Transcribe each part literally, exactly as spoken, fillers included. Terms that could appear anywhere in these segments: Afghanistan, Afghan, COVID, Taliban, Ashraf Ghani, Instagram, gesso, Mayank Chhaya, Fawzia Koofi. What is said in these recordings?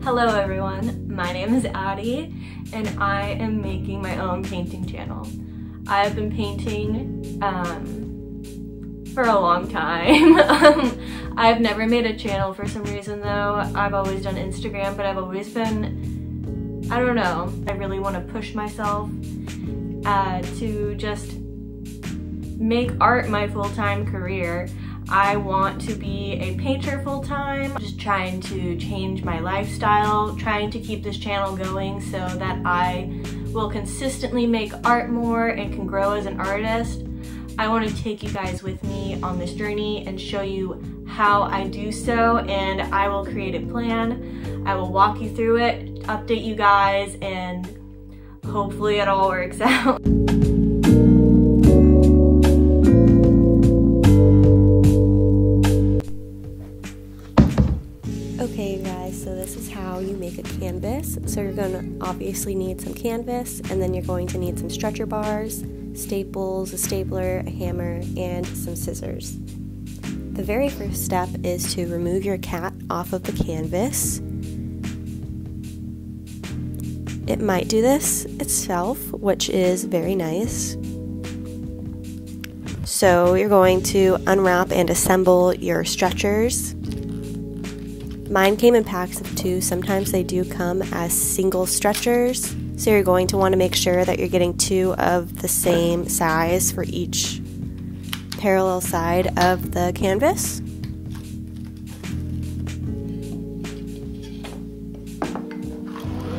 Hello everyone, my name is Addie and I am making my own painting channel. I have been painting um, for a long time. I've never made a channel for some reason though. I've always done Instagram, but I've always been, I don't know, I really want to push myself uh, to just make art my full-time career. I want to be a painter full-time, just trying to change my lifestyle, trying to keep this channel going so that I will consistently make art more and can grow as an artist. I want to take you guys with me on this journey and show you how I do so, and I will create a plan. I will walk you through it, update you guys, and hopefully it all works out. You make a canvas. So you're going to obviously need some canvas, and then you're going to need some stretcher bars, staples, a stapler, a hammer, and some scissors. The very first step is to remove your cat off of the canvas. It might do this itself, which is very nice. So you're going to unwrap and assemble your stretchers. Mine came in packs of two. Sometimes they do come as single stretchers, so you're going to want to make sure that you're getting two of the same size for each parallel side of the canvas.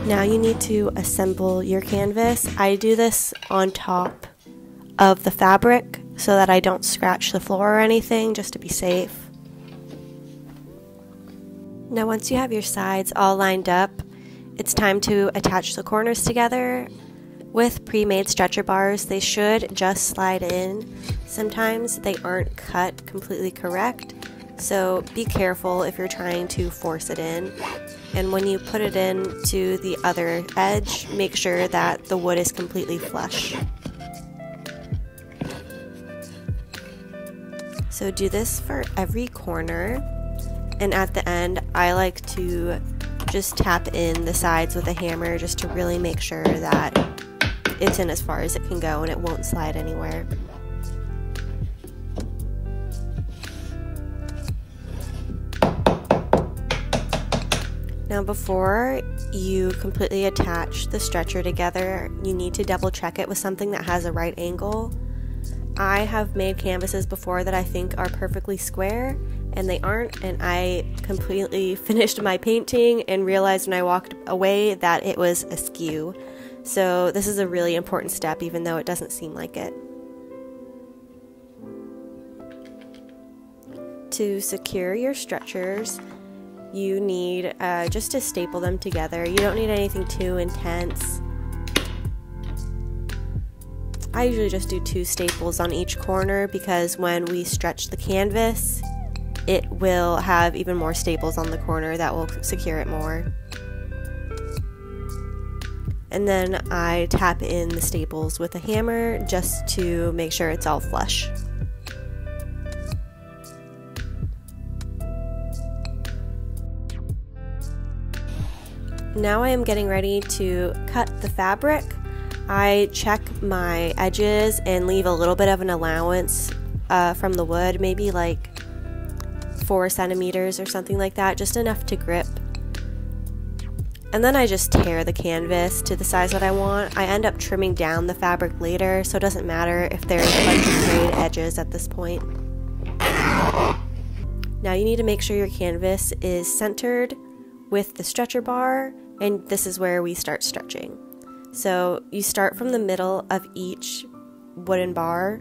Now you need to assemble your canvas. I do this on top of the fabric so that I don't scratch the floor or anything, just to be safe. Now once you have your sides all lined up, it's time to attach the corners together. With pre-made stretcher bars, they should just slide in. Sometimes they aren't cut completely correct, so be careful if you're trying to force it in. And when you put it in to the other edge, make sure that the wood is completely flush. So do this for every corner. And at the end, I like to just tap in the sides with a hammer just to really make sure that it's in as far as it can go and it won't slide anywhere. Now before you completely attach the stretcher together, you need to double check it with something that has a right angle. I have made canvases before that I think are perfectly square, and they aren't, and I completely finished my painting and realized when I walked away that it was askew. So this is a really important step, even though it doesn't seem like it. To secure your stretchers, you need uh, just to staple them together. You don't need anything too intense. I usually just do two staples on each corner, because when we stretch the canvas, it will have even more staples on the corner that will secure it more. And then I tap in the staples with a hammer just to make sure it's all flush. Now I am getting ready to cut the fabric. I check my edges and leave a little bit of an allowance uh, from the wood, maybe like four centimeters or something like that, just enough to grip. And then I just tear the canvas to the size that I want. I end up trimming down the fabric later, so it doesn't matter if there's a bunch of frayed edges at this point. Now you need to make sure your canvas is centered with the stretcher bar, and this is where we start stretching. So you start from the middle of each wooden bar,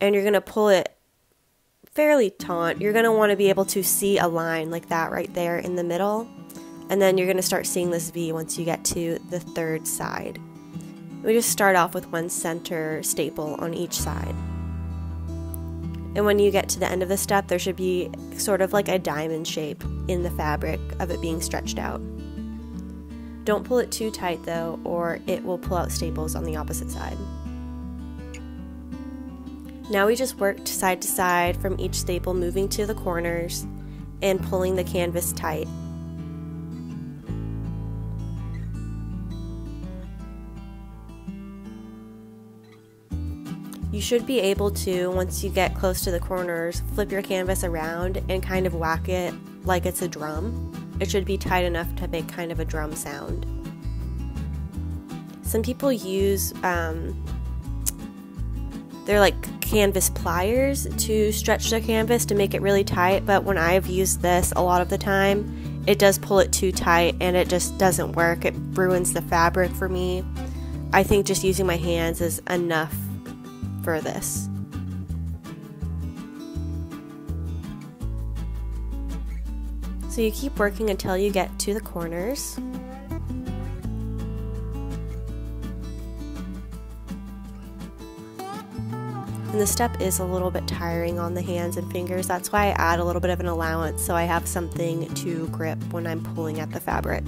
and you're going to pull it fairly taut. You're going to want to be able to see a line like that right there in the middle, and then you're going to start seeing this V once you get to the third side. We just start off with one center staple on each side, and when you get to the end of the step, there should be sort of like a diamond shape in the fabric of it being stretched out. Don't pull it too tight though, or it will pull out staples on the opposite side. Now we just worked side to side from each staple, moving to the corners and pulling the canvas tight. You should be able to, once you get close to the corners, flip your canvas around and kind of whack it like it's a drum. It should be tight enough to make kind of a drum sound. Some people use, um, they're like canvas pliers to stretch the canvas to make it really tight, but when I've used this a lot of the time, it does pull it too tight and it just doesn't work. It ruins the fabric for me. I think just using my hands is enough for this. So you keep working until you get to the corners. And the step is a little bit tiring on the hands and fingers. That's why I add a little bit of an allowance so I have something to grip when I'm pulling at the fabric.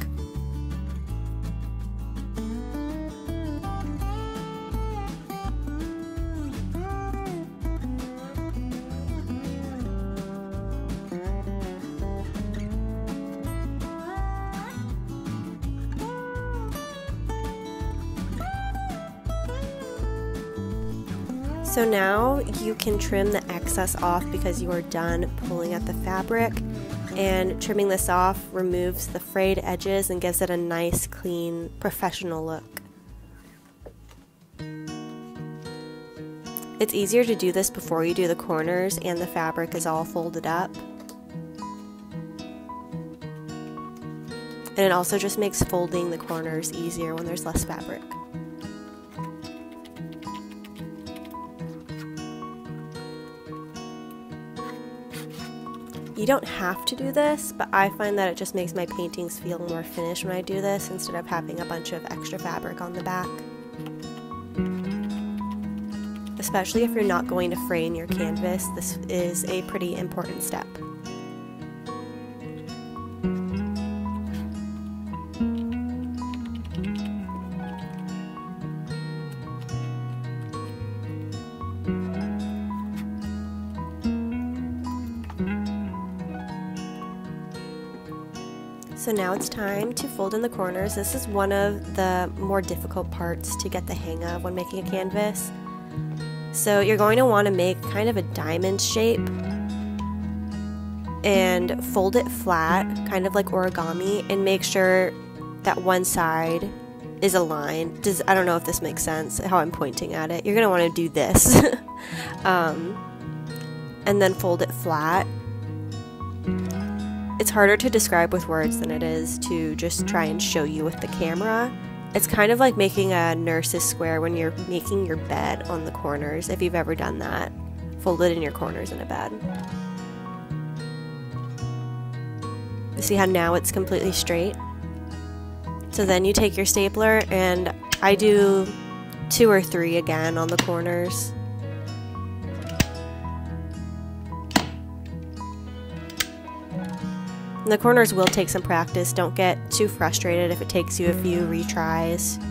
So now you can trim the excess off because you are done pulling at the fabric, and trimming this off removes the frayed edges and gives it a nice, clean, professional look. It's easier to do this before you do the corners and the fabric is all folded up. And it also just makes folding the corners easier when there's less fabric. You don't have to do this, but I find that it just makes my paintings feel more finished when I do this instead of having a bunch of extra fabric on the back. Especially if you're not going to frame your canvas, this is a pretty important step. So now it's time to fold in the corners. This is one of the more difficult parts to get the hang of when making a canvas. So you're going to want to make kind of a diamond shape and fold it flat, kind of like origami, and make sure that one side is aligned. Does, I don't know if this makes sense, how I'm pointing at it. You're going to want to do this. um, and then fold it flat. It's harder to describe with words than it is to just try and show you with the camera. It's kind of like making a nurse's square when you're making your bed on the corners, if you've ever done that. Fold it in your corners in a bed. See how now it's completely straight? So then you take your stapler, and I do two or three again on the corners. And the corners will take some practice. Don't get too frustrated if it takes you a few retries.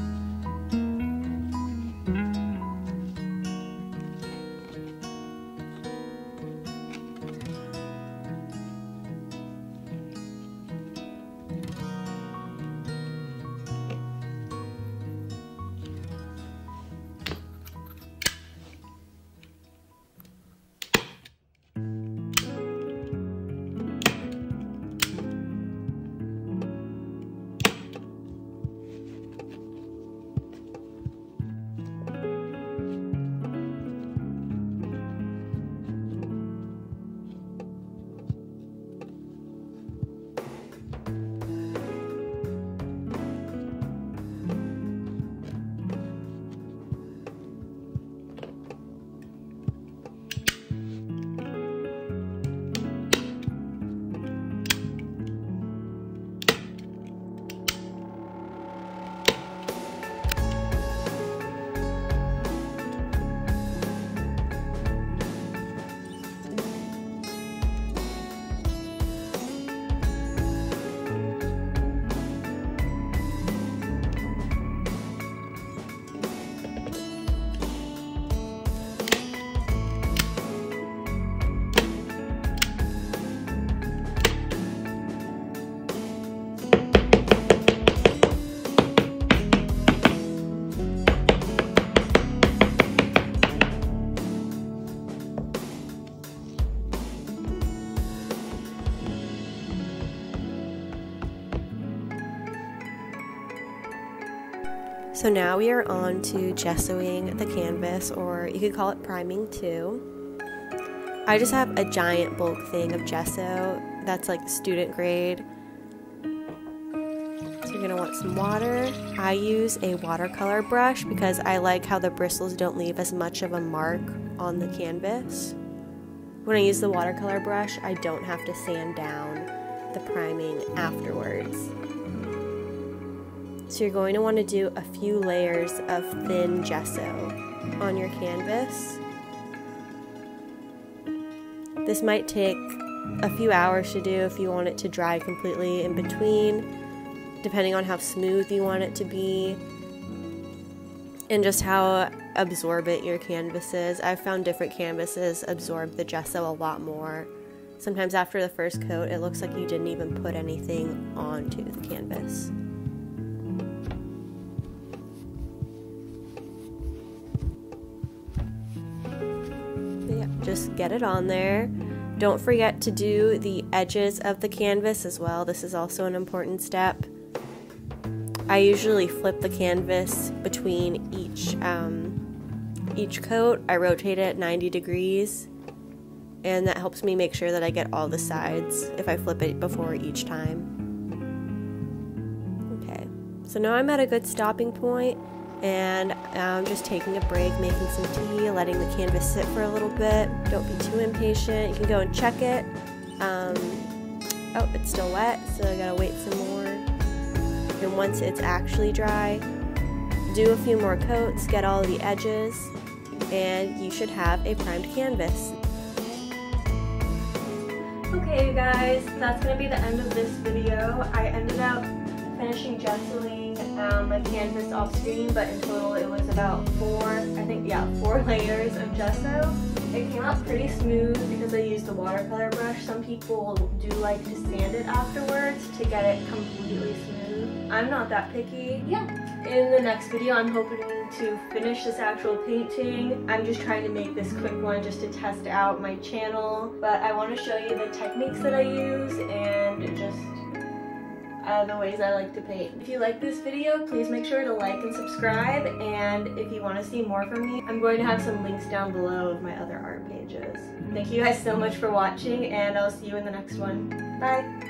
So now we are on to gessoing the canvas, or you could call it priming too. I just have a giant bulk thing of gesso that's like student grade. So you're going to want some water. I use a watercolor brush because I like how the bristles don't leave as much of a mark on the canvas. When I use the watercolor brush, I don't have to sand down the priming afterwards. So you're going to want to do a few layers of thin gesso on your canvas. This might take a few hours to do if you want it to dry completely in between, depending on how smooth you want it to be and just how absorbent your canvas is. I've found different canvases absorb the gesso a lot more. Sometimes after the first coat, it looks like you didn't even put anything onto the canvas. Yeah, just get it on there. Don't forget to do the edges of the canvas as well. This is also an important step. I usually flip the canvas between each um, each coat. I rotate it ninety degrees, and that helps me make sure that I get all the sides if I flip it before each time. Okay, so now I'm at a good stopping point, and I'm just taking a break, making some tea, letting the canvas sit for a little bit. Don't be too impatient. You can go and check it. Um, oh, it's still wet, so I gotta wait some more. And once it's actually dry, do a few more coats, get all the edges, and you should have a primed canvas. Okay, you guys, that's going to be the end of this video. I ended up finishing gessoing um, my canvas off screen, but in total it was about four, I think, yeah, four layers of gesso. It came out pretty smooth because I used the watercolor brush. Some people do like to sand it afterwards to get it completely smooth. I'm not that picky. Yeah. In the next video, I'm hoping to finish this actual painting. I'm just trying to make this quick one just to test out my channel. But I want to show you the techniques that I use and just uh, the ways I like to paint. If you like this video, please make sure to like and subscribe. And if you want to see more from me, I'm going to have some links down below of my other art pages. Thank you guys so much for watching, and I'll see you in the next one. Bye.